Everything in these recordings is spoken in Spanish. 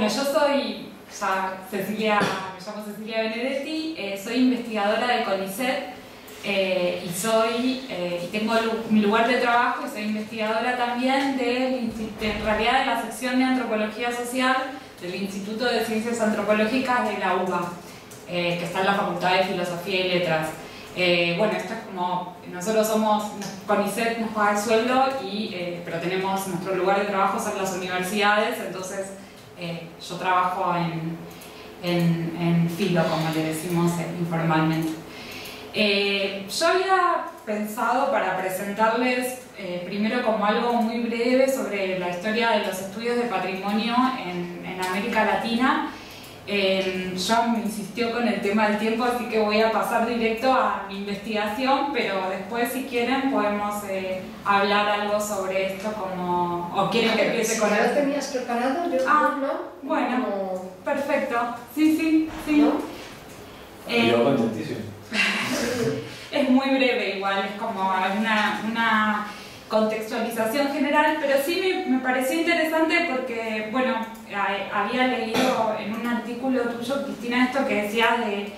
Bueno, yo soy me llamo Cecilia Benedetti, soy investigadora del CONICET y tengo mi lugar de trabajo y soy investigadora también en realidad de la sección de Antropología Social del Instituto de Ciencias Antropológicas de la UBA, que está en la Facultad de Filosofía y Letras. Bueno, esto es como, nosotros somos, CONICET nos paga el sueldo, pero tenemos nuestro lugar de trabajo son las universidades, entonces yo trabajo en filo, como le decimos informalmente. Yo había pensado para presentarles primero como algo muy breve sobre la historia de los estudios de patrimonio en América Latina. John me insistió con el tema del tiempo, así que voy a pasar directo a mi investigación, pero después, si quieren, podemos hablar algo sobre esto, como... ¿O quieren que empiece con algo? ¿Lo tenías preparado? ¿No? Bueno, perfecto. Sí. ¿No? Yo contentísimo. Es muy breve igual, es como una contextualización general, pero sí me pareció interesante porque, bueno, había leído en un artículo tuyo, Cristina, esto que decías de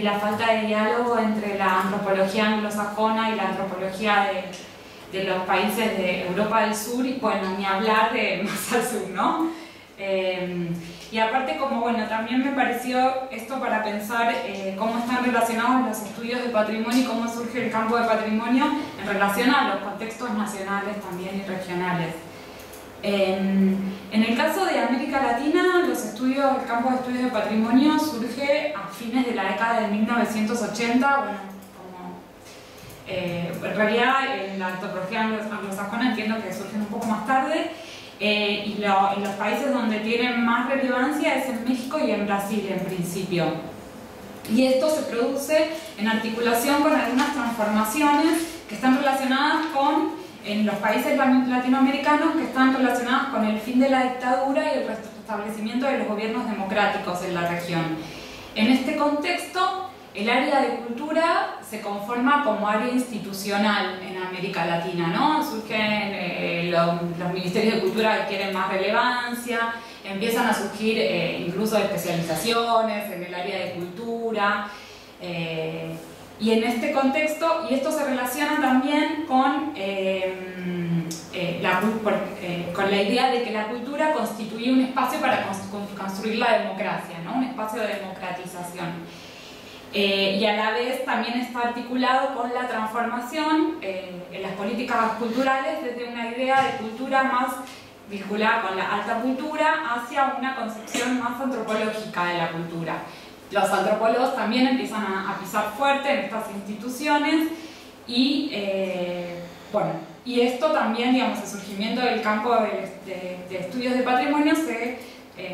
la falta de diálogo entre la antropología anglosajona y la antropología de los países de Europa del Sur, y bueno, ni hablar de más al sur, ¿no? Y aparte, como bueno, también me pareció esto para pensar cómo están relacionados los estudios de patrimonio y cómo surge el campo de patrimonio en relación a los contextos nacionales también y regionales. En el caso de América Latina, el campo de estudios de patrimonio surge a fines de la década de 1980, en realidad la antropología anglosajona entiendo que surge un poco más tarde. En los países donde tienen más relevancia es en México y en Brasil en principio, y esto se produce en articulación con algunas transformaciones que están relacionadas en los países latinoamericanos, que están relacionadas con el fin de la dictadura y el restablecimiento de los gobiernos democráticos en la región. En este contexto, el área de cultura se conforma como área institucional en América Latina, ¿no? Surgen los ministerios de cultura que adquieren más relevancia, empiezan a surgir incluso especializaciones en el área de cultura, y en este contexto, y esto se relaciona también con la idea de que la cultura constituye un espacio para construir la democracia, ¿no? Un espacio de democratización. Y a la vez también está articulado con la transformación en las políticas culturales desde una idea de cultura más vinculada con la alta cultura hacia una concepción más antropológica de la cultura. Los antropólogos también empiezan a pisar fuerte en estas instituciones y esto también, digamos, el surgimiento del campo de estudios de patrimonio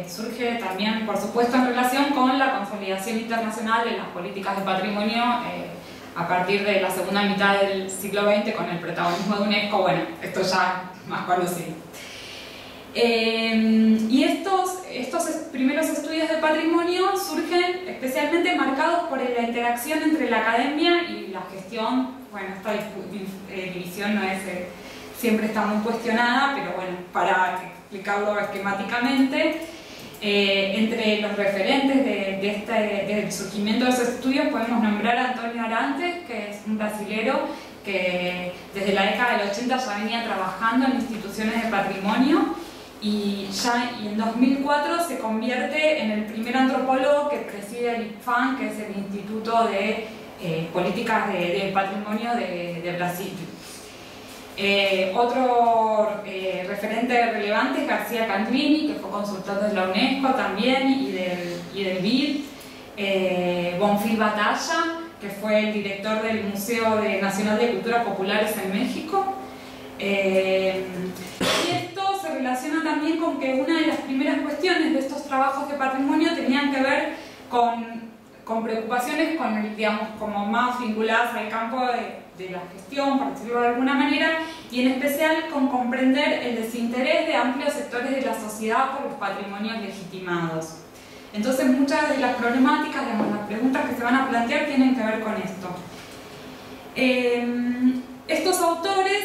surge también, por supuesto, en relación con la consolidación internacional de las políticas de patrimonio a partir de la segunda mitad del siglo XX con el protagonismo de UNESCO. Bueno, esto ya es más conocido. Y estos primeros estudios de patrimonio surgen especialmente marcados por la interacción entre la academia y la gestión. Bueno, esta división no es, siempre está muy cuestionada, pero bueno, para explicarlo esquemáticamente, entre los referentes del surgimiento de esos estudios podemos nombrar a Antonio Arantes, que es un brasilero que desde la década del 80 ya venía trabajando en instituciones de patrimonio y en 2004 se convierte en el primer antropólogo que preside el IPHAN, que es el Instituto de Políticas de Patrimonio de Brasil. Otro referente relevante es García Canclini, que fue consultor de la UNESCO también y del BID. Bonfils Batalla, que fue el director del Museo Nacional de Culturas Populares en México. Y esto se relaciona también con que una de las primeras cuestiones de estos trabajos de patrimonio tenían que ver con preocupaciones, digamos, como más vinculadas al campo de la gestión, por decirlo de alguna manera, y en especial con comprender el desinterés de amplios sectores de la sociedad por los patrimonios legitimados. Entonces, muchas de las problemáticas, digamos, las preguntas que se van a plantear tienen que ver con esto. Estos autores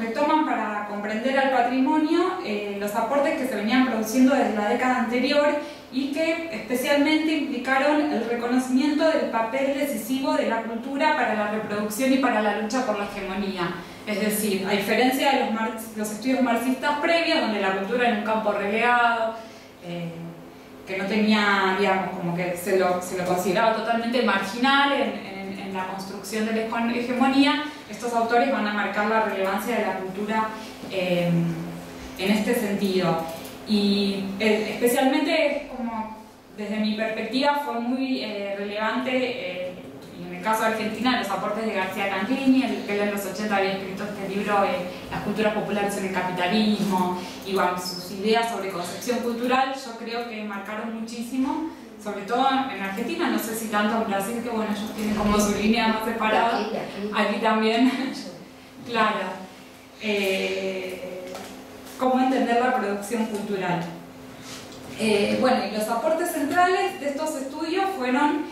retoman para comprender al patrimonio los aportes que se venían produciendo desde la década anterior y que especialmente implicaron el reconocimiento del papel decisivo de la cultura para la reproducción y para la lucha por la hegemonía. Es decir, a diferencia de los estudios marxistas previos, donde la cultura era un campo relegado, que no tenía, digamos, como que se lo consideraba totalmente marginal en la construcción de la hegemonía, estos autores van a marcar la relevancia de la cultura en este sentido. Y especialmente, como desde mi perspectiva, fue muy relevante, en el caso de Argentina, los aportes de García Canclini, que en los 80 había escrito este libro Las culturas populares en el capitalismo, y bueno, sus ideas sobre concepción cultural yo creo que marcaron muchísimo, sobre todo en Argentina, no sé si tanto en Brasil, que bueno, ellos tienen como su línea más separada, aquí también, claro. Cómo entender la producción cultural. Bueno, y los aportes centrales de estos estudios fueron,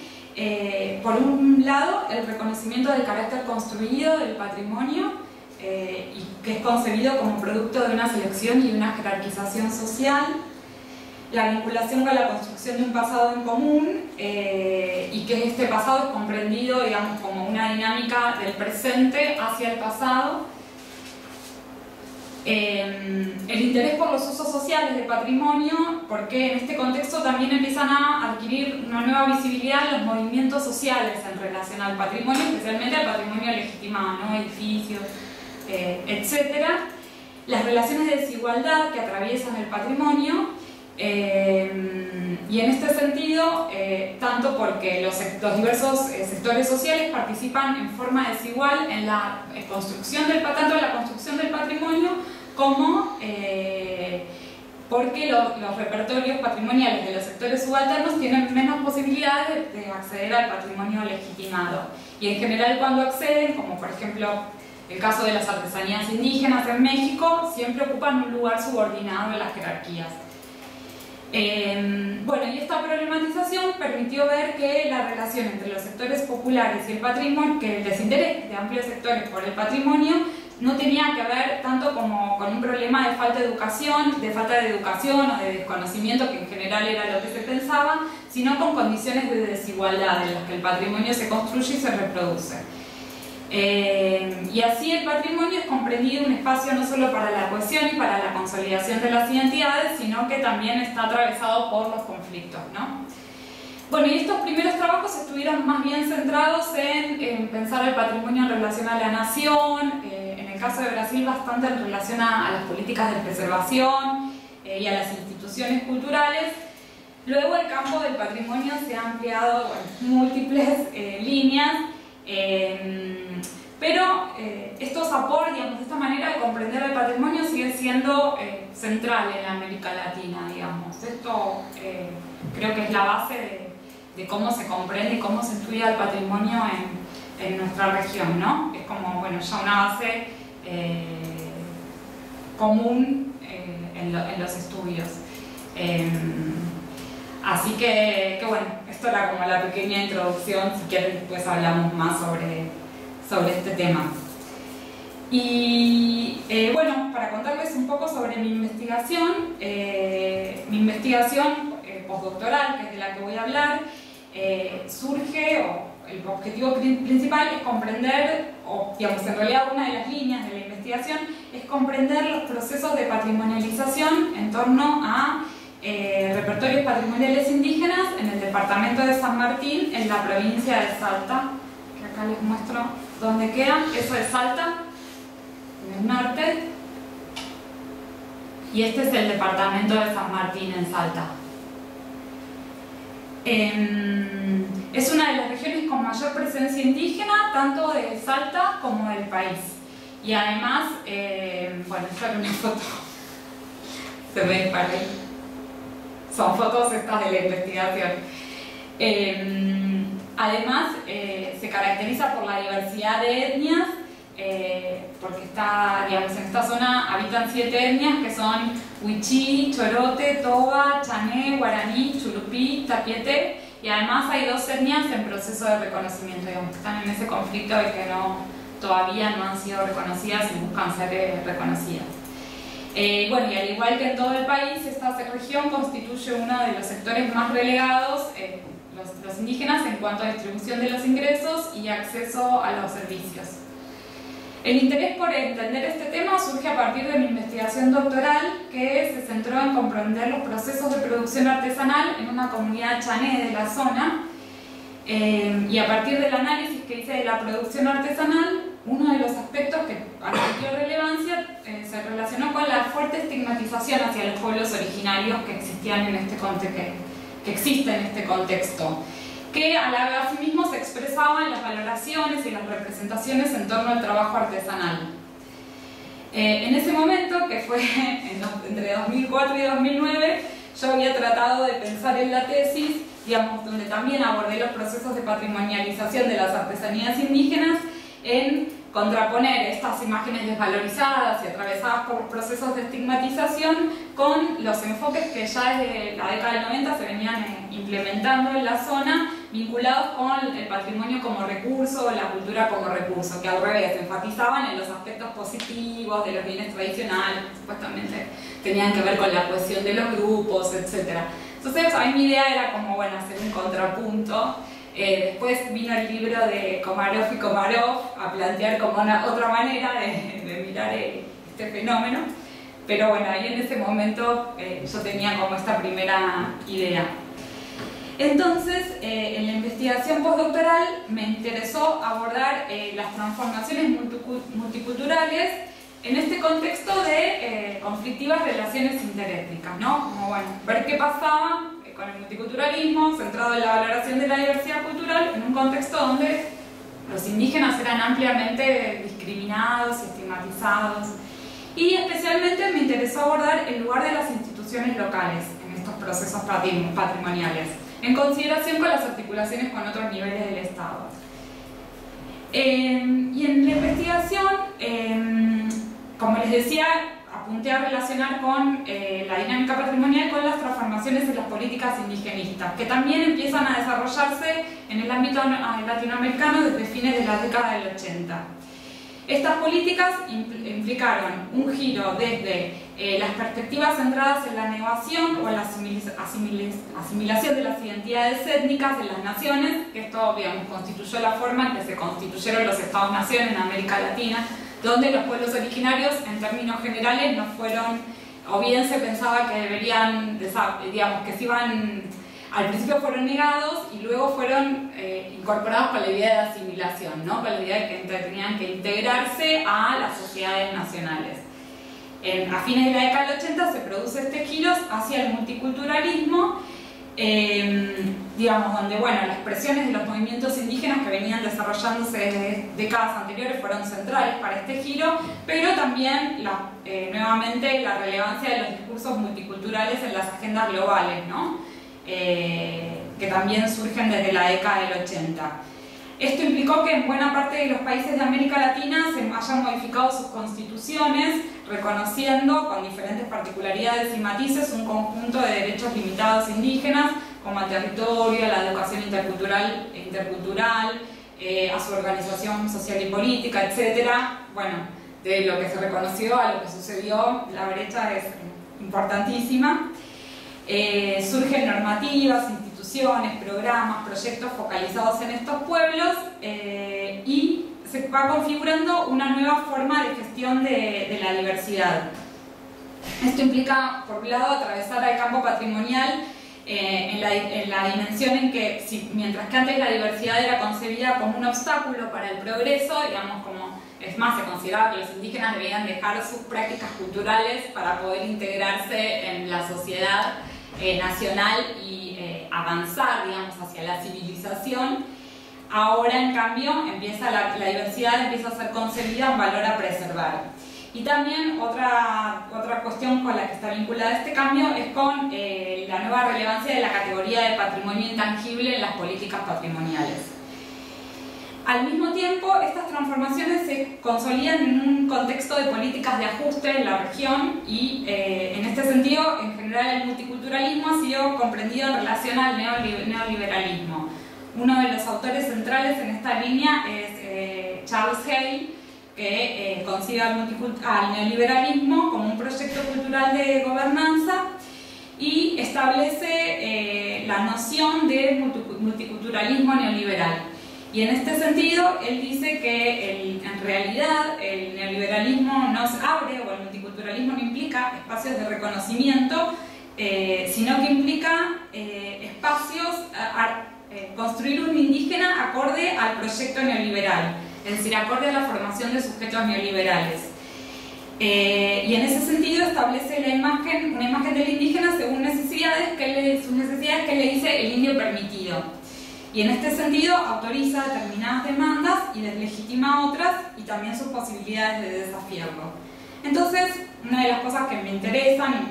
por un lado, el reconocimiento del carácter construido del patrimonio, y que es concebido como producto de una selección y una jerarquización social, la vinculación con la construcción de un pasado en común, y que este pasado es comprendido, digamos, como una dinámica del presente hacia el pasado. El interés por los usos sociales del patrimonio, porque en este contexto también empiezan a adquirir una nueva visibilidad los movimientos sociales en relación al patrimonio, especialmente al patrimonio legitimado, ¿no? Edificios, etcétera. Las relaciones de desigualdad que atraviesan el patrimonio, y en este sentido, tanto porque los diversos sectores sociales participan en forma desigual en la construcción del patrimonio, como porque los repertorios patrimoniales de los sectores subalternos tienen menos posibilidades de acceder al patrimonio legitimado, y en general cuando acceden, como por ejemplo el caso de las artesanías indígenas en México, siempre ocupan un lugar subordinado en las jerarquías. Bueno, y esta problematización permitió ver que la relación entre los sectores populares y el patrimonio, que el desinterés de amplios sectores por el patrimonio, no tenía que ver tanto como con un problema de falta de educación o de desconocimiento, que en general era lo que se pensaba, sino con condiciones de desigualdad en las que el patrimonio se construye y se reproduce. Y así el patrimonio es comprendido un espacio no solo para la cohesión y para la consolidación de las identidades, sino que también está atravesado por los conflictos, ¿no? Bueno, y estos primeros trabajos estuvieron más bien centrados en pensar el patrimonio en relación a la nación, en el caso de Brasil bastante en relación a las políticas de preservación y a las instituciones culturales. Luego el campo del patrimonio se ha ampliado en múltiples líneas, pero estos aportes, digamos, esta manera de comprender el patrimonio sigue siendo central en América Latina, digamos. Esto creo que es la base de cómo se comprende y cómo se estudia el patrimonio en nuestra región, ¿no? Es como, bueno, ya una base común en los estudios. Así que bueno, esto era como la pequeña introducción, si quieren después hablamos más sobre este tema. Y bueno, para contarles un poco sobre mi investigación postdoctoral, que es de la que voy a hablar, surge, o el objetivo principal es comprender, o digamos, en realidad una de las líneas de la investigación es comprender los procesos de patrimonialización en torno a repertorios patrimoniales indígenas en el departamento de San Martín, en la provincia de Salta, que acá les muestro dónde queda. Eso es Salta, en el norte, y este es el departamento de San Martín en Salta. Es una de las regiones con mayor presencia indígena, tanto de Salta como del país, y además, bueno, esta es una foto, se me disparé. Son fotos estas de la investigación. Además, se caracteriza por la diversidad de etnias, porque está, digamos, en esta zona habitan 7 etnias, que son Wichí, Chorote, Toba, Chané, Guaraní, Chulupí, Tapieté, y además hay 2 etnias en proceso de reconocimiento, digamos, que están en ese conflicto de que no, todavía no han sido reconocidas y buscan ser reconocidas. Bueno, y al igual que en todo el país, esta región constituye uno de los sectores más relegados, los indígenas, en cuanto a distribución de los ingresos y acceso a los servicios. El interés por entender este tema surge a partir de mi investigación doctoral, que se centró en comprender los procesos de producción artesanal en una comunidad chané de la zona, y a partir del análisis que hice de la producción artesanal, uno de los aspectos que adquirió relevancia se relacionó con la fuerte estigmatización hacia los pueblos originarios que existían en este contexto, que existe en este contexto, que a la vez mismo se expresaban las valoraciones y las representaciones en torno al trabajo artesanal. En ese momento, que fue entre 2004 y 2009, yo había tratado de pensar en la tesis, digamos, donde también abordé los procesos de patrimonialización de las artesanías indígenas, en contraponer estas imágenes desvalorizadas y atravesadas por procesos de estigmatización con los enfoques que ya desde la década del 90 se venían implementando en la zona, vinculados con el patrimonio como recurso, la cultura como recurso, que al revés, enfatizaban en los aspectos positivos de los bienes tradicionales, que supuestamente tenían que ver con la cohesión de los grupos, etc. Entonces, a mí mi idea era como, bueno, hacer un contrapunto. Después vino el libro de Comaroff y Comaroff a plantear como una otra manera de mirar este fenómeno, pero bueno, ahí en ese momento yo tenía como esta primera idea. Entonces, en la investigación postdoctoral me interesó abordar las transformaciones multiculturales en este contexto de conflictivas relaciones interétnicas, ¿no? Como bueno, ver qué pasaba con el multiculturalismo, centrado en la valoración de la diversidad cultural, en un contexto donde los indígenas eran ampliamente discriminados y estigmatizados. Y especialmente me interesó abordar el lugar de las instituciones locales en estos procesos patrimoniales, en consideración con las articulaciones con otros niveles del Estado. Y en la investigación, como les decía, apunté a relacionar con la dinámica patrimonial con las transformaciones en las políticas indigenistas, que también empiezan a desarrollarse en el ámbito latinoamericano desde fines de la década del 80. Estas políticas implicaron un giro desde las perspectivas centradas en la negación o en la asimilación de las identidades étnicas de las naciones, que esto, digamos, constituyó la forma en que se constituyeron los Estados-Nación en América Latina, donde los pueblos originarios, en términos generales, no fueron, o bien se pensaba que deberían, digamos, que se iban, al principio fueron negados y luego fueron incorporados con la idea de asimilación, ¿no? Con la idea de que tenían que integrarse a las sociedades nacionales. A fines de la década del 80 se produce este giro hacia el multiculturalismo, digamos, donde bueno, las presiones de los movimientos indígenas que venían desarrollándose desde décadas anteriores fueron centrales para este giro, pero también nuevamente la relevancia de los discursos multiculturales en las agendas globales, ¿no? Que también surgen desde la década del 80. Esto implicó que en buena parte de los países de América Latina se hayan modificado sus constituciones, reconociendo con diferentes particularidades y matices un conjunto de derechos limitados indígenas, como al territorio, a la educación intercultural, a su organización social y política, etc. Bueno, de lo que se reconoció a lo que sucedió, la brecha es importantísima. Surgen normativas, instituciones, programas, proyectos focalizados en estos pueblos y se va configurando una nueva forma de gestión de la diversidad. Esto implica, por un lado, atravesar el campo patrimonial en la dimensión en que, mientras que antes la diversidad era concebida como un obstáculo para el progreso, digamos, como es más, se consideraba que los indígenas debían dejar sus prácticas culturales para poder integrarse en la sociedad nacional y avanzar, digamos, hacia la civilización. Ahora, en cambio, empieza la diversidad empieza a ser concebida un valor a preservar. Y también otra cuestión con la que está vinculada este cambio es con la nueva relevancia de la categoría de patrimonio intangible en las políticas patrimoniales. Al mismo tiempo, estas transformaciones se consolidan en un contexto de políticas de ajuste en la región y, en este sentido, en general el multiculturalismo ha sido comprendido en relación al neoliberalismo. Uno de los autores centrales en esta línea es Charles Hale, que concibe al neoliberalismo como un proyecto cultural de gobernanza y establece la noción de multiculturalismo neoliberal. Y en este sentido, él dice que en realidad el neoliberalismo nos abre, o el multiculturalismo no implica espacios de reconocimiento, sino que implica espacios, construir un indígena acorde al proyecto neoliberal, es decir, acorde a la formación de sujetos neoliberales. Y en ese sentido establece la imagen, una imagen del indígena según necesidades sus necesidades que le dice el indio permitido. Y en este sentido autoriza determinadas demandas y deslegitima otras, y también sus posibilidades de desafiarlo. Entonces, una de las cosas que me interesaron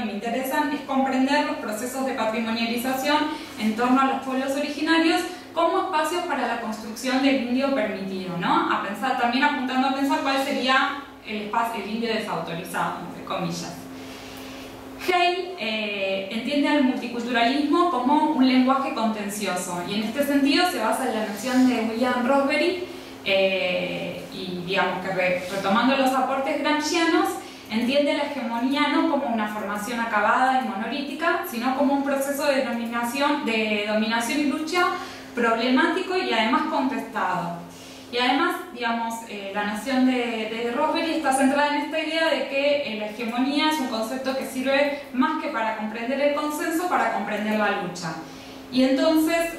y me interesan es comprender los procesos de patrimonialización en torno a los pueblos originarios como espacios para la construcción del indio permitido, ¿no? A pensar, también apuntando a pensar cuál sería el espacio, el indio desautorizado, entre comillas. Hale entiende al multiculturalismo como un lenguaje contencioso, y en este sentido se basa en la noción de William Rosberry, y digamos que retomando los aportes gramscianos, entiende la hegemonía no como una formación acabada y monolítica, sino como un proceso de dominación y lucha problemático y además contestado. Y además, digamos, la noción de Rosberry está centrada en esta idea de que la hegemonía es un concepto que sirve más que para comprender el consenso, para comprender la lucha. Y entonces,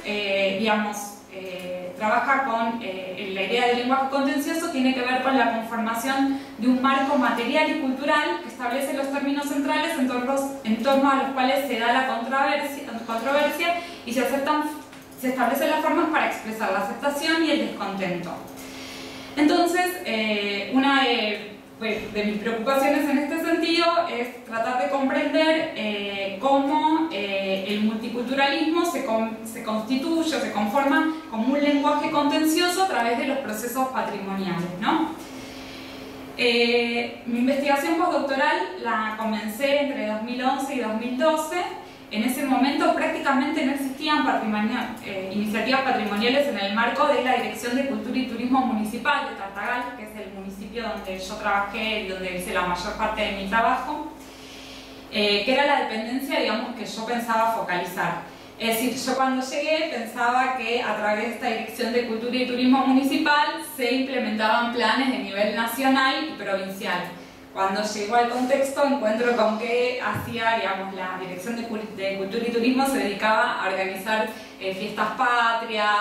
trabaja con la idea del lenguaje contencioso, tiene que ver con la conformación de un marco material y cultural que establece los términos centrales en torno a los cuales se da la controversia y se establecen las formas para expresar la aceptación y el descontento. Entonces, una de mis preocupaciones en este sentido es tratar de comprender cómo el multiculturalismo se constituye, se conforma como un lenguaje contencioso a través de los procesos patrimoniales, ¿no? Mi investigación postdoctoral la comencé entre 2011 y 2012. En ese momento prácticamente no existían iniciativas patrimoniales en el marco de la Dirección de Cultura y Turismo Municipal de Tartagal, que es el municipio donde yo trabajé y donde hice la mayor parte de mi trabajo, que era la dependencia, digamos, que yo pensaba focalizar. Es decir, yo cuando llegué pensaba que a través de esta Dirección de Cultura y Turismo Municipal se implementaban planes de nivel nacional y provincial. Cuando llego al contexto encuentro con que hacía, digamos, la Dirección de Cultura y Turismo se dedicaba a organizar fiestas patrias,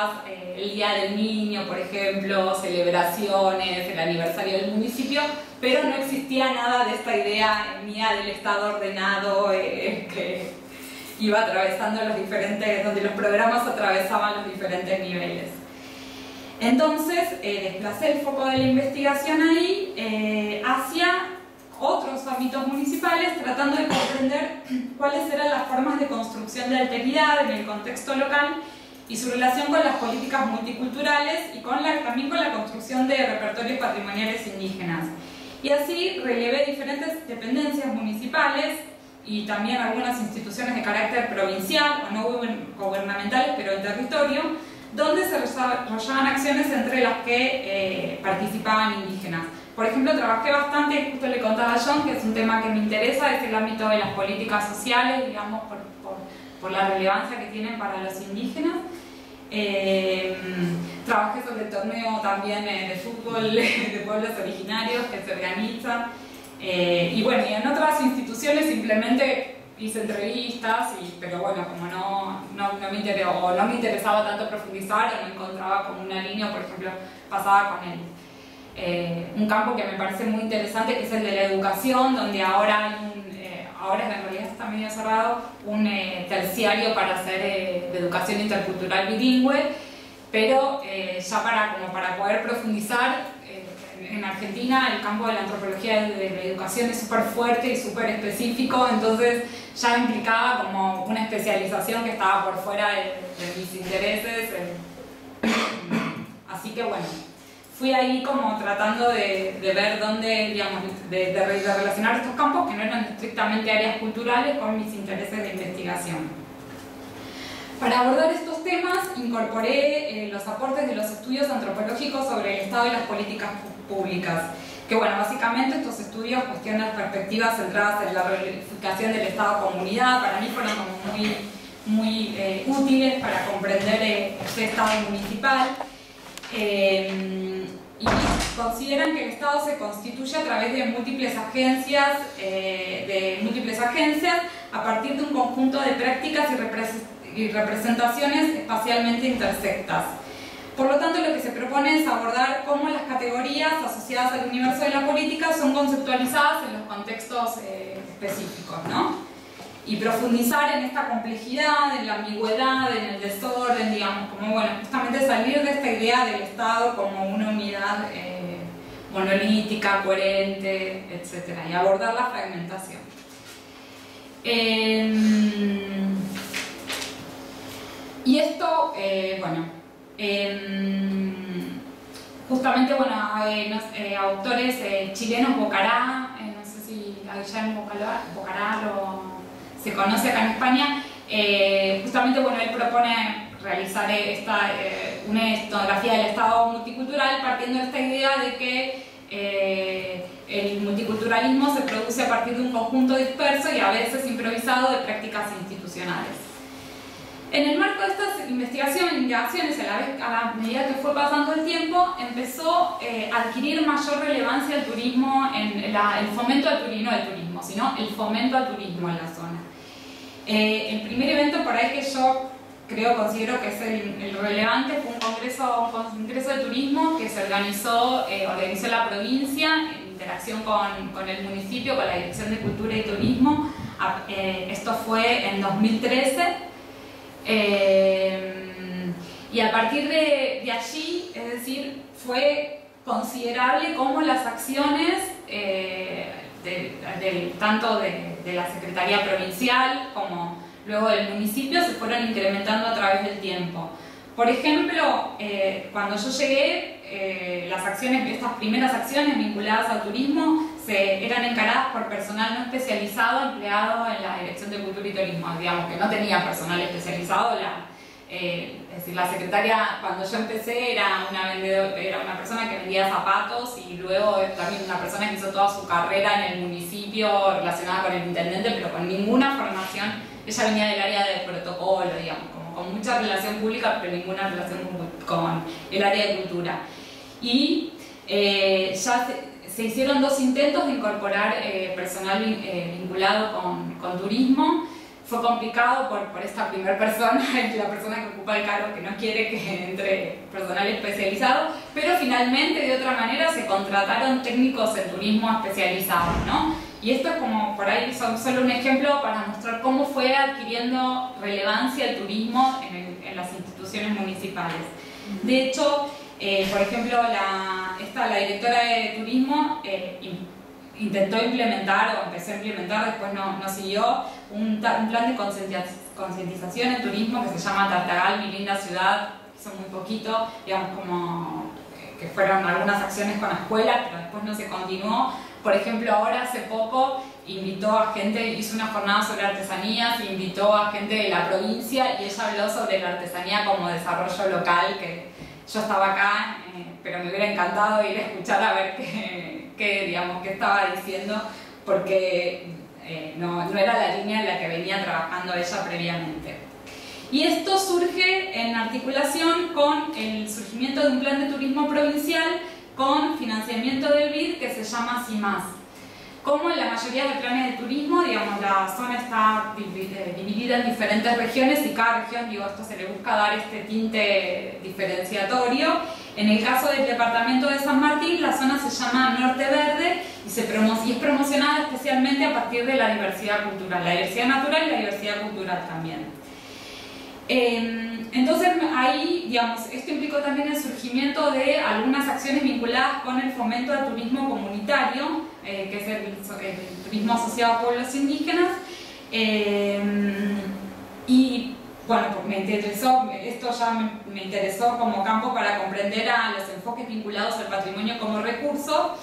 el Día del Niño, por ejemplo, celebraciones, el aniversario del municipio, pero no existía nada de esta idea mía del Estado ordenado que iba atravesando los diferentes, donde los programas atravesaban los diferentes niveles. Entonces desplacé el foco de la investigación ahí hacia otros ámbitos municipales, tratando de comprender cuáles eran las formas de construcción de alteridad en el contexto local y su relación con las políticas multiculturales y también con la construcción de repertorios patrimoniales indígenas. Y así relevé diferentes dependencias municipales y también algunas instituciones de carácter provincial o no gubernamentales, pero en territorio, donde se desarrollaban acciones entre las que participaban indígenas. Por ejemplo, trabajé bastante, justo le contaba a John, que es un tema que me interesa, es el ámbito de las políticas sociales, digamos, por la relevancia que tienen para los indígenas. Trabajé sobre el torneo también de fútbol de pueblos originarios que se organiza. Y bueno, y en otras instituciones simplemente hice entrevistas, pero bueno, como no me interesaba tanto profundizar, no encontraba como una línea, por ejemplo, pasaba con un campo que me parece muy interesante, que es el de la educación, donde ahora, en realidad está medio cerrado, un terciario para hacer de educación intercultural bilingüe, pero ya para poder profundizar. En Argentina el campo de la antropología de la educación es súper fuerte y súper específico, entonces ya implicaba como una especialización que estaba por fuera de mis intereses. Así que bueno, fui ahí como tratando de ver dónde, digamos, de relacionar estos campos que no eran estrictamente áreas culturales con mis intereses de investigación. Para abordar estos temas incorporé los aportes de los estudios antropológicos sobre el estado y las políticas públicas, que bueno, básicamente estos estudios cuestionan perspectivas centradas en la reunificación del Estado-comunidad. Para mí fueron como muy útiles para comprender este Estado municipal. Y consideran que el Estado se constituye a través de múltiples agencias a partir de un conjunto de prácticas y representaciones espacialmente intersectas. Por lo tanto, lo que se propone es abordar cómo las categorías asociadas al universo de la política son conceptualizadas en los contextos específicos, ¿no? Y profundizar en esta complejidad, en la ambigüedad, en el desorden, digamos, como bueno, justamente salir de esta idea del Estado como una unidad monolítica, coherente, etc. y abordar la fragmentación. Y esto, justamente, autores chilenos, Bocará, no sé si a Guillermo Bocará se conoce acá en España, justamente, él propone realizar una etnografía del Estado multicultural partiendo de esta idea de que el multiculturalismo se produce a partir de un conjunto disperso y a veces improvisado de prácticas institucionales. En el marco de estas investigaciones, a la medida que fue pasando el tiempo, empezó a adquirir mayor relevancia el turismo, el fomento al turismo, no el turismo, sino el fomento al turismo en la zona. El primer evento por ahí que yo considero que es el relevante fue un congreso de turismo que se organizó la provincia en interacción con el municipio, con la Dirección de Cultura y Turismo. Esto fue en 2013. Y a partir de allí, es decir, fue considerable cómo las acciones tanto de la Secretaría Provincial como luego del municipio se fueron incrementando a través del tiempo. Por ejemplo, cuando yo llegué, estas primeras acciones vinculadas al turismo eran encaradas por personal no especializado empleado en la Dirección de Cultura y Turismo, digamos que no tenía personal especializado. La secretaria, cuando yo empecé, era una persona que vendía zapatos, y luego también una persona que hizo toda su carrera en el municipio relacionada con el intendente, pero con ninguna formación. Ella venía del área de protocolo, digamos, como con mucha relación pública, pero ninguna relación con el área de cultura. Y se hicieron dos intentos de incorporar personal vinculado con turismo. Fue complicado por esta primera persona, la persona que ocupa el cargo, que no quiere que entre personal especializado, pero finalmente de otra manera se contrataron técnicos en turismo especializados, ¿no? Y esto es como, por ahí son solo un ejemplo para mostrar cómo fue adquiriendo relevancia el turismo en las instituciones municipales. De hecho, por ejemplo, la directora de turismo intentó implementar, o empezó a implementar, después no siguió, un plan de concientización en turismo que se llama Tartagal, mi linda ciudad. Hizo muy poquito, digamos, como que fueron algunas acciones con escuelas, pero después no se continuó. Por ejemplo, ahora hace poco invitó a gente, hizo una jornada sobre artesanías, invitó a gente de la provincia y ella habló sobre la artesanía como desarrollo local, que yo estaba acá, pero me hubiera encantado ir a escuchar a ver qué estaba diciendo, porque no era la línea en la que venía trabajando ella previamente. Y esto surge en articulación con el surgimiento de un plan de turismo provincial con financiamiento del BID que se llama CIMAS. Como en la mayoría de planes de turismo, digamos, la zona está dividida en diferentes regiones y cada región, digo, esto se le busca dar este tinte diferenciatorio. En el caso del departamento de San Martín, la zona se llama Norte Verde y es promocionada especialmente a partir de la diversidad cultural, la diversidad natural y la diversidad cultural también. Entonces ahí, digamos, esto implicó también el surgimiento de algunas acciones vinculadas con el fomento al turismo comunitario, que es el turismo asociado a pueblos indígenas. Y bueno, pues esto ya me interesó como campo para comprender a los enfoques vinculados al patrimonio como recurso,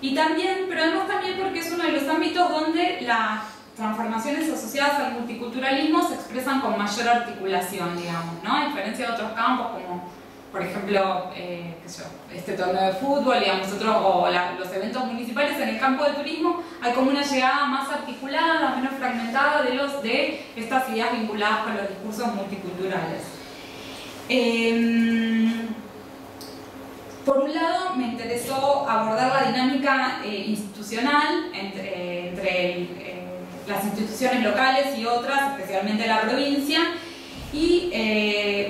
y también, pero además también porque es uno de los ámbitos donde la transformaciones asociadas al multiculturalismo se expresan con mayor articulación, digamos, ¿no? A diferencia de otros campos como, por ejemplo, este torneo de fútbol, digamos, los eventos municipales, en el campo del turismo hay como una llegada más articulada, menos fragmentada de estas ideas vinculadas con los discursos multiculturales. Por un lado, me interesó abordar la dinámica institucional entre las instituciones locales y otras, especialmente la provincia, y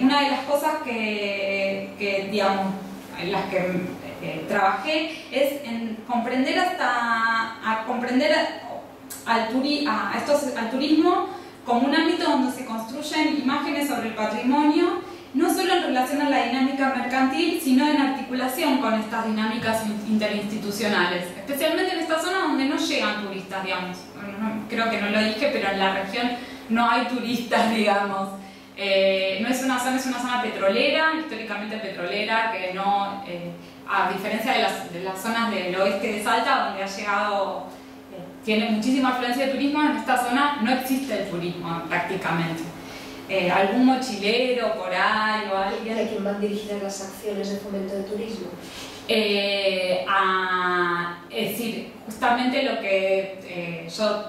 una de las cosas en las que trabajé es en comprender al turismo como un ámbito donde se construyen imágenes sobre el patrimonio, no solo en relación a la dinámica mercantil, sino en articulación con estas dinámicas interinstitucionales, especialmente en esta zona donde no llegan turistas, digamos. Creo que no lo dije, pero en la región no hay turistas, digamos. No es una zona petrolera, históricamente petrolera, que no, a diferencia de las zonas del oeste de Salta, donde ha llegado, tiene muchísima afluencia de turismo, en esta zona no existe el turismo prácticamente. Algún mochilero por ahí o alguien. ¿A quién van dirigidas las acciones de fomento de turismo? Es decir, justamente lo que yo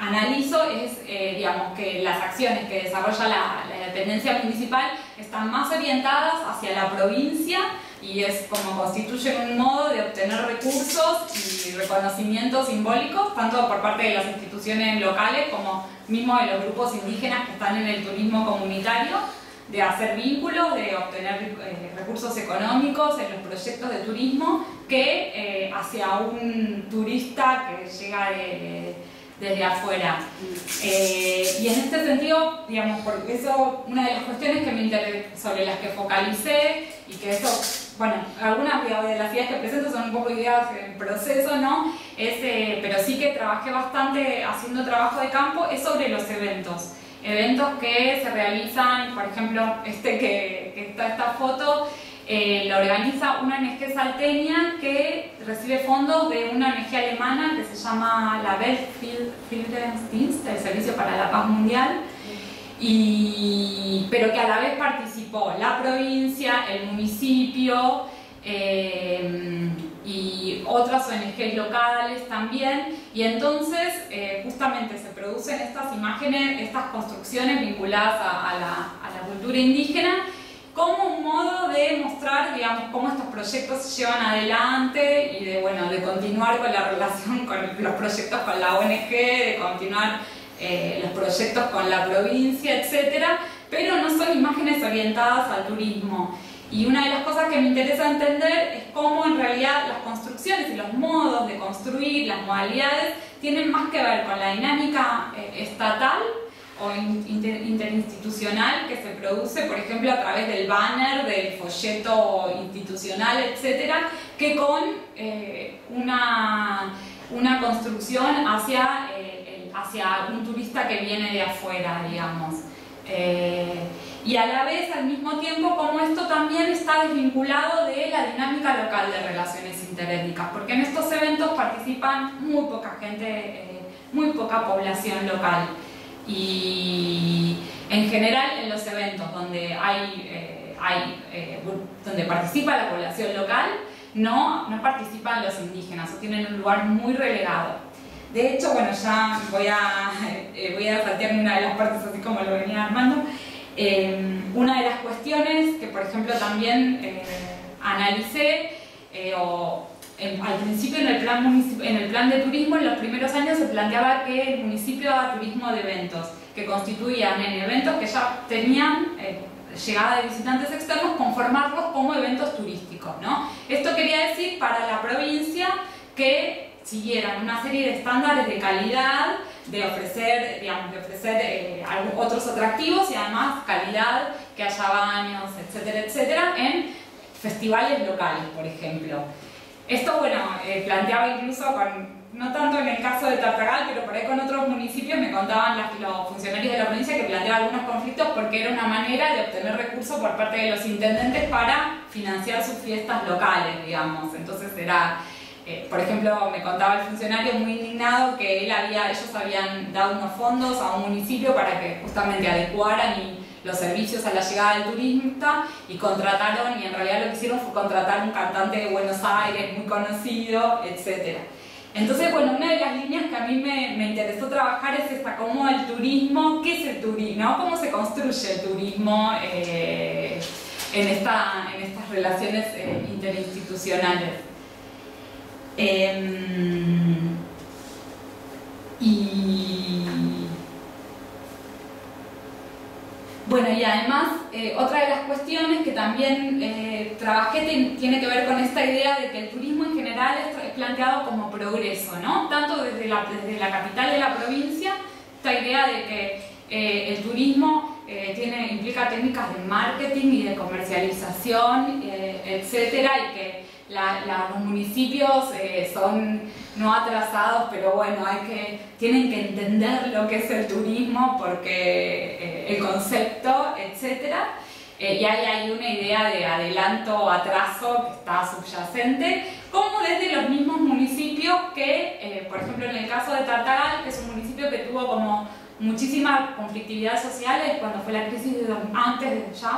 analizo es digamos, que las acciones que desarrolla la dependencia municipal están más orientadas hacia la provincia y es como constituyen un modo de obtener recursos y reconocimientos simbólicos tanto por parte de las instituciones locales como mismo de los grupos indígenas que están en el turismo comunitario, de hacer vínculos, de obtener recursos económicos en los proyectos de turismo que hacia un turista que llega desde afuera. Y en este sentido, digamos, porque eso, una de las cuestiones que me sobre las que focalicé, y que eso, bueno, algunas de las ideas que presento son un poco ideas en proceso, ¿no? Pero sí que trabajé bastante haciendo trabajo de campo, es sobre los eventos. Eventos que se realizan, por ejemplo, que está esta foto, lo organiza una ONG salteña que recibe fondos de una ONG alemana que se llama la Weltfriedensdienst, el Servicio para la Paz Mundial, pero que a la vez participó la provincia, el municipio y otras ONGs locales también, y entonces justamente se producen estas imágenes, estas construcciones vinculadas a la cultura indígena, como un modo de mostrar, digamos, cómo estos proyectos se llevan adelante y de continuar con la relación con los proyectos con la ONG, de continuar los proyectos con la provincia, etc. Pero no son imágenes orientadas al turismo. Y una de las cosas que me interesa entender es cómo en realidad las construcciones y los modos de construir, las modalidades, tienen más que ver con la dinámica estatal o interinstitucional que se produce, por ejemplo, a través del banner, del folleto institucional, etcétera, que con una construcción hacia un turista que viene de afuera, digamos. Y a la vez, al mismo tiempo, como esto también está desvinculado de la dinámica local de relaciones interétnicas, porque en estos eventos participan muy poca gente, muy poca población local. Y en general en los eventos donde donde participa la población local no participan los indígenas o tienen un lugar muy relegado. De hecho, bueno, ya voy a saltearme una de las partes así como lo venía armando. Una de las cuestiones que por ejemplo también analicé al principio en el plan de turismo, en los primeros años se planteaba que el municipio daba turismo de eventos, que constituían en eventos que ya tenían llegada de visitantes externos, conformarlos como eventos turísticos, ¿no? Esto quería decir para la provincia que siguieran una serie de estándares de calidad, de ofrecer, otros atractivos y además calidad, que haya baños, etcétera, etcétera, en festivales locales, por ejemplo. Esto, bueno, planteaba incluso, no tanto en el caso de Tartagal, pero por ahí con otros municipios me contaban los funcionarios de la provincia que planteaban algunos conflictos porque era una manera de obtener recursos por parte de los intendentes para financiar sus fiestas locales, digamos. Entonces era Por ejemplo, me contaba el funcionario muy indignado que ellos habían dado unos fondos a un municipio para que justamente adecuaran los servicios a la llegada del turista, y contrataron, y en realidad lo que hicieron fue contratar un cantante de Buenos Aires muy conocido, etc. Entonces, bueno, una de las líneas que a mí me interesó trabajar es esta, cómo el turismo, ¿qué es el turismo? ¿Cómo se construye el turismo en estas relaciones interinstitucionales? Bueno, y además, otra de las cuestiones que también trabajé tiene que ver con esta idea de que el turismo en general es planteado como progreso, ¿no? Tanto desde la capital de la provincia, esta idea de que el turismo implica técnicas de marketing y de comercialización, etcétera, y que los municipios son... no atrasados, pero bueno, tienen que entender lo que es el turismo, porque el concepto, etc. Y ahí hay una idea de adelanto o atraso que está subyacente, como desde los mismos municipios que, por ejemplo, en el caso de Tartagal, que es un municipio que tuvo como muchísima conflictividad social cuando fue la crisis de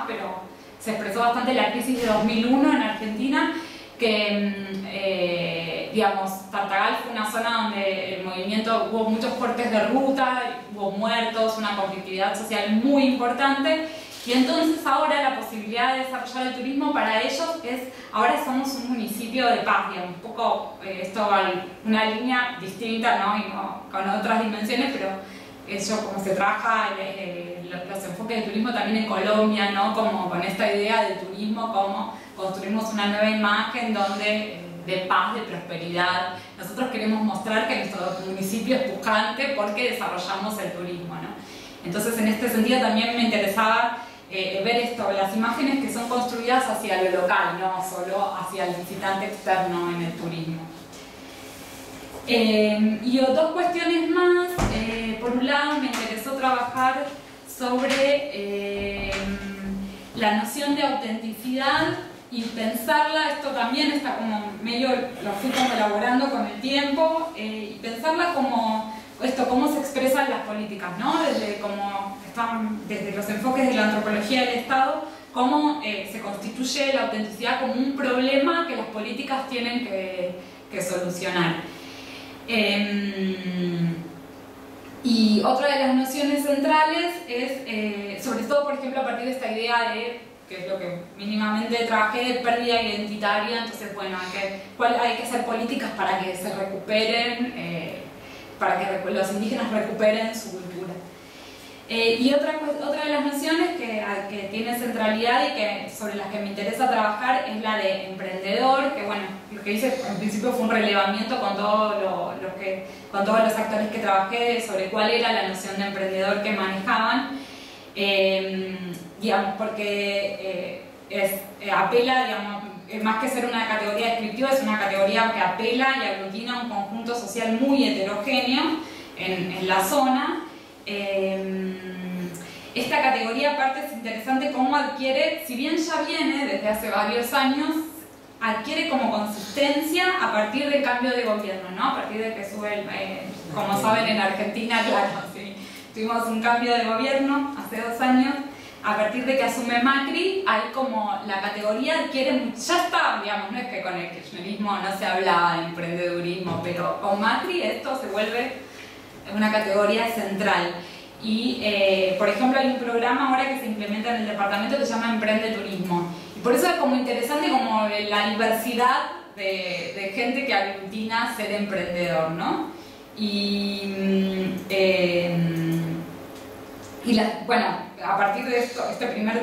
pero se expresó bastante la crisis de 2001 en Argentina, que digamos, Tartagal fue una zona donde el movimiento, hubo muchos cortes de ruta, hubo muertos, una conflictividad social muy importante, y entonces ahora la posibilidad de desarrollar el turismo para ellos es, ahora somos un municipio de paz, digamos, un poco, esto una línea distinta, ¿no? Y con otras dimensiones, pero eso como se trabaja los enfoques de turismo también en Colombia, ¿no? Como con esta idea de turismo, como construimos una nueva imagen de paz, de prosperidad. Nosotros queremos mostrar que nuestro municipio es pujante porque desarrollamos el turismo, ¿no? Entonces, en este sentido también me interesaba ver esto, las imágenes que son construidas hacia lo local, no solo hacia el visitante externo en el turismo. Y dos cuestiones más. Por un lado, me interesó trabajar sobre la noción de autenticidad y pensarla, esto también está como medio, lo fui como elaborando con el tiempo, y pensarla como esto, cómo se expresan las políticas, ¿no? Desde los enfoques de la antropología del Estado, cómo se constituye la autenticidad como un problema que las políticas tienen que solucionar. Y otra de las nociones centrales es, sobre todo, por ejemplo, a partir de esta idea de que es lo que mínimamente trabajé, de pérdida identitaria. Entonces, bueno, hay que hacer políticas para que se recuperen, para que los indígenas recuperen su cultura. Y otra de las nociones que tiene centralidad y sobre las que me interesa trabajar es la de emprendedor, que bueno, lo que hice en principio fue un relevamiento con todos los actores que trabajé sobre cuál era la noción de emprendedor que manejaban. Digamos, porque apela, digamos, más que ser una categoría descriptiva, es una categoría que apela y aglutina a un conjunto social muy heterogéneo en la zona. Esta categoría, aparte, es interesante cómo adquiere, si bien ya viene desde hace varios años, adquiere como consistencia a partir del cambio de gobierno, ¿no? A partir de que sube, como saben, en Argentina, claro, sí, tuvimos un cambio de gobierno hace 2 años. A partir de que asume Macri, hay como la categoría adquiere, ya está, digamos, no es que con el kirchnerismo no se hablaba de emprendedurismo, pero con Macri esto se vuelve una categoría central. Y, por ejemplo, hay un programa ahora que se implementa en el departamento que se llama Emprende Turismo. Y por eso es como interesante como la diversidad de gente que aglutina ser emprendedor, ¿no? Y... bueno, a partir de esto, esta primera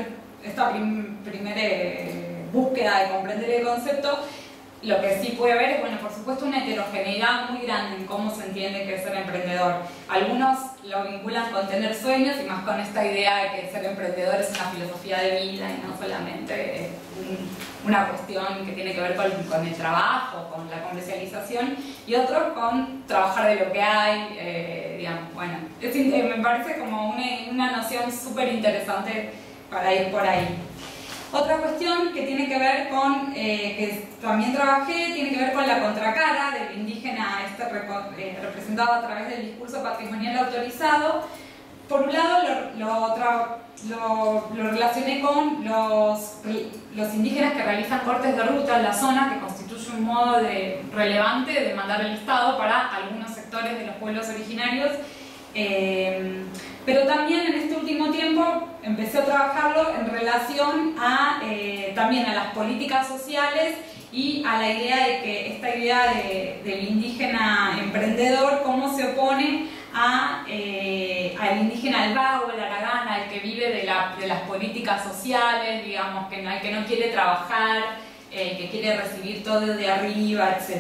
búsqueda de comprender el concepto, lo que sí puede haber es, bueno, por supuesto, una heterogeneidad muy grande en cómo se entiende que es ser emprendedor. Algunos lo vinculan con tener sueños y más con esta idea de que ser emprendedor es una filosofía de vida y no solamente una cuestión que tiene que ver con el trabajo, con la comercialización, y otros con trabajar de lo que hay, digamos, bueno, me parece como una noción súper interesante para ir por ahí. Otra cuestión que tiene que ver con, que también trabajé, tiene que ver con la contracara del indígena representado a través del discurso patrimonial autorizado. Por un lado lo relacioné con los indígenas que realizan cortes de ruta en la zona, que constituye un modo relevante de mandar el Estado para algunos sectores de los pueblos originarios. Pero también en este último tiempo empecé a trabajarlo en relación a, también a las políticas sociales y a la idea de que esta idea del indígena emprendedor, cómo se opone al indígena albago, el haragana, al que vive de las políticas sociales, digamos, al que no quiere trabajar, que quiere recibir todo de arriba, etc.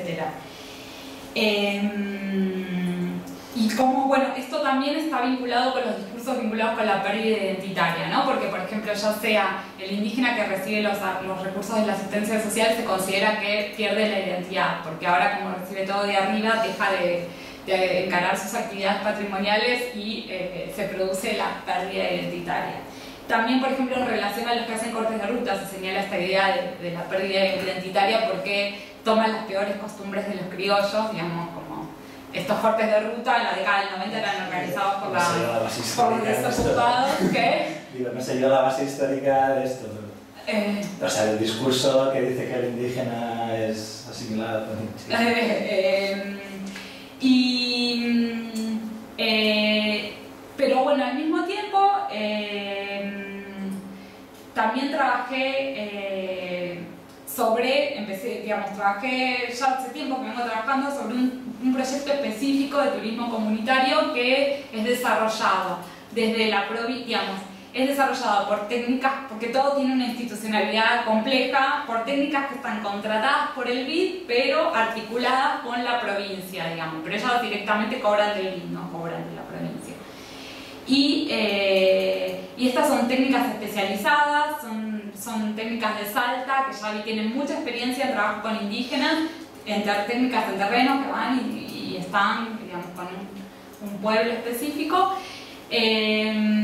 Y como, bueno, esto también está vinculado con los discursos vinculados con la pérdida identitaria, ¿no? Porque, por ejemplo, ya sea el indígena que recibe los recursos de la asistencia social se considera que pierde la identidad, porque ahora como recibe todo de arriba deja de encarar sus actividades patrimoniales y se produce la pérdida identitaria. También, por ejemplo, en relación a los que hacen cortes de ruta, se señala esta idea de la pérdida identitaria porque toman las peores costumbres de los criollos, digamos, como estos cortes de ruta en la década del 90 eran organizados por los desocupados. ¿Qué? Digo, no se dio la base histórica de esto. O sea, el discurso que dice que el indígena es asimilado. Pero bueno, al mismo tiempo también trabajé trabajé ya hace tiempo que vengo trabajando sobre un proyecto específico de turismo comunitario que es desarrollado desde la provincia, es desarrollado por técnicas, porque todo tiene una institucionalidad compleja, por técnicas que están contratadas por el BID, pero articuladas con la provincia, digamos, pero ellas directamente cobran del BID, no cobran de la provincia. Y estas son técnicas especializadas, son técnicas de Salta, que ya tienen mucha experiencia en trabajo con indígenas, en técnicas en terreno que van y están, digamos, con un pueblo específico. Y en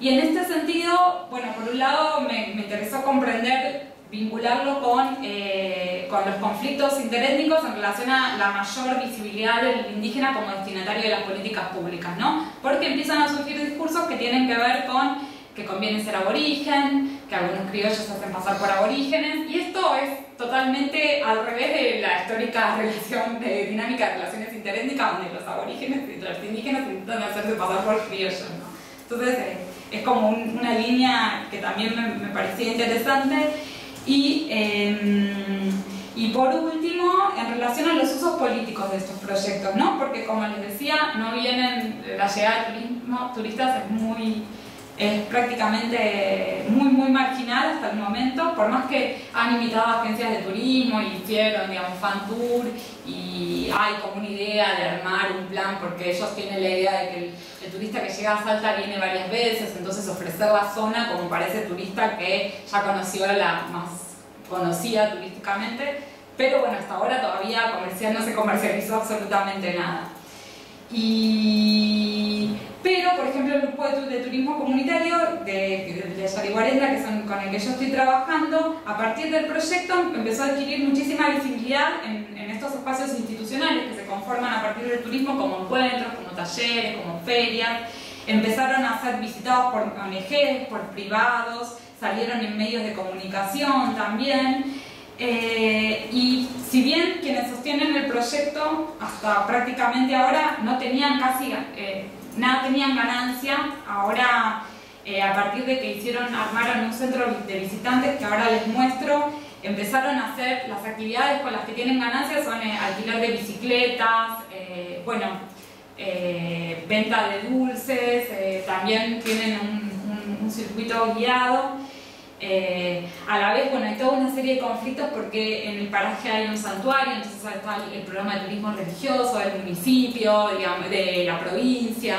este sentido, bueno, por un lado me interesó comprender, vincularlo con los conflictos interétnicos en relación a la mayor visibilidad del indígena como destinatario de las políticas públicas, ¿no? Porque empiezan a surgir discursos que tienen que ver con que conviene ser aborigen, que algunos criollos se hacen pasar por aborígenes, y esto es totalmente al revés de la histórica relación de dinámica de relaciones interétnicas, donde los aborígenes y los indígenas intentan hacerse pasar por criollos, ¿no? Entonces, es como una línea que también me parecía interesante. Y por último, en relación a los usos políticos de estos proyectos, ¿no? Porque como les decía, no vienen, la llegada de turistas es prácticamente muy marginal hasta el momento, por más que han invitado agencias de turismo y hicieron, digamos, fan tour, y hay como una idea de armar un plan, porque ellos tienen la idea de que el turista que llega a Salta viene varias veces, entonces ofrecer la zona como para ese turista que ya conoció la más conocida turísticamente, pero bueno, hasta ahora todavía no se comercializó absolutamente nada. Pero, por ejemplo, el grupo de turismo comunitario de Yarihuarenda, con el que yo estoy trabajando, a partir del proyecto empezó a adquirir muchísima visibilidad en estos espacios institucionales que se conforman a partir del turismo, como encuentros, como talleres, como ferias. Empezaron a ser visitados por ONGs, por privados, salieron en medios de comunicación también. Y si bien quienes sostienen el proyecto hasta prácticamente ahora no tenían casi... nada tenían ganancia, ahora a partir de que armaron un centro de visitantes que ahora les muestro, empezaron a hacer las actividades con las que tienen ganancias, son alquiler de bicicletas, venta de dulces, también tienen un circuito guiado. A la vez, bueno, hay toda una serie de conflictos porque en el paraje hay un santuario, entonces está el programa de turismo religioso del municipio, digamos, de la provincia,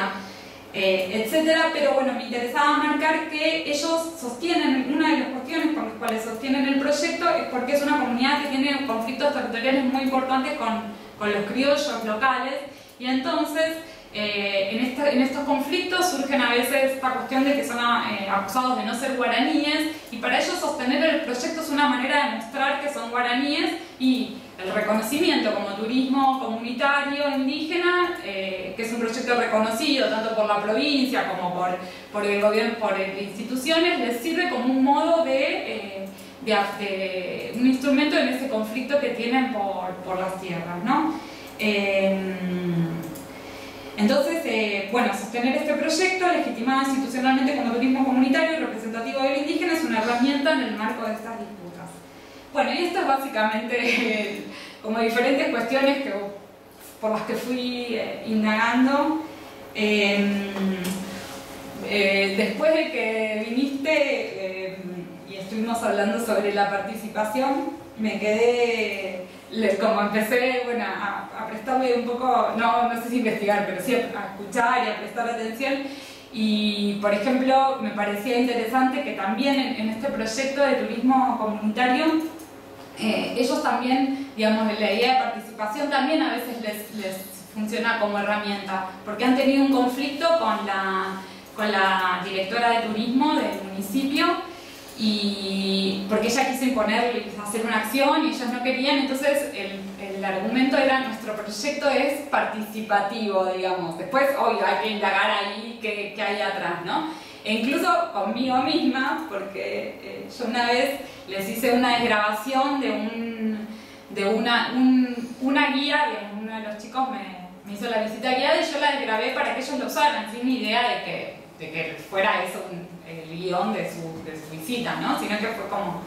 etcétera. Pero bueno, me interesaba marcar que ellos sostienen, una de las cuestiones por las cuales sostienen el proyecto es porque es una comunidad que tiene conflictos territoriales muy importantes con los criollos locales, y entonces En estos conflictos surgen a veces esta cuestión de que son acusados de no ser guaraníes, y para ellos sostener el proyecto es una manera de mostrar que son guaraníes, y el reconocimiento como turismo comunitario indígena, que es un proyecto reconocido tanto por la provincia como por el gobierno, por instituciones, les sirve como un modo de un instrumento en ese conflicto que tienen por las tierras, ¿no? Entonces, bueno, sostener este proyecto legitimado institucionalmente como turismo comunitario y representativo del indígena es una herramienta en el marco de estas disputas. Bueno, y esto es básicamente como diferentes cuestiones que, por las que fui indagando. Después de que viniste y estuvimos hablando sobre la participación, me quedé... Como empecé, bueno, a prestarle un poco, no sé si investigar, pero sí a escuchar y a prestar atención. Y, por ejemplo, me parecía interesante que también en este proyecto de turismo comunitario, ellos también, digamos, la idea de participación también a veces les funciona como herramienta, porque han tenido un conflicto con la directora de turismo del municipio, y porque ella quiso imponer, hacer una acción y ellos no querían. Entonces el argumento era: nuestro proyecto es participativo, digamos. Después, obvio, hay que indagar ahí qué hay atrás, ¿no? E incluso conmigo misma, porque yo una vez les hice una desgrabación de una guía, que uno de los chicos me hizo la visita guiada, y yo la desgrabé para que ellos lo usaran, sin idea de que fuera eso el guión de su visita, ¿no? Sino que fue como,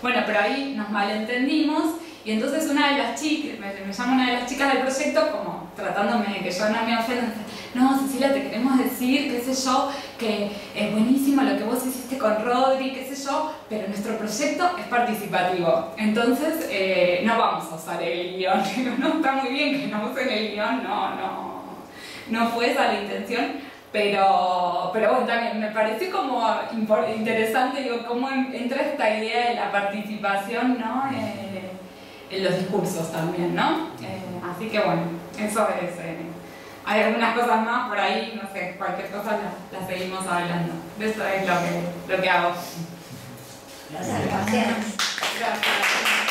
bueno, pero ahí nos malentendimos. Y entonces una de las chicas, me llama una de las chicas del proyecto, como tratándome de que yo no me ofenda: no, Cecilia, te queremos decir, qué sé yo, que es buenísimo lo que vos hiciste con Rodri, qué sé yo, pero nuestro proyecto es participativo, entonces no vamos a usar el guión. No, está muy bien que no usen el guión, no fue esa la intención. Pero bueno, también me pareció como interesante, digo, cómo entra esta idea de la participación, ¿no? En los discursos también, ¿no? Así que bueno, eso es. Hay algunas cosas más por ahí, no sé, cualquier cosa la seguimos hablando. Eso es lo que hago. Gracias. Gracias.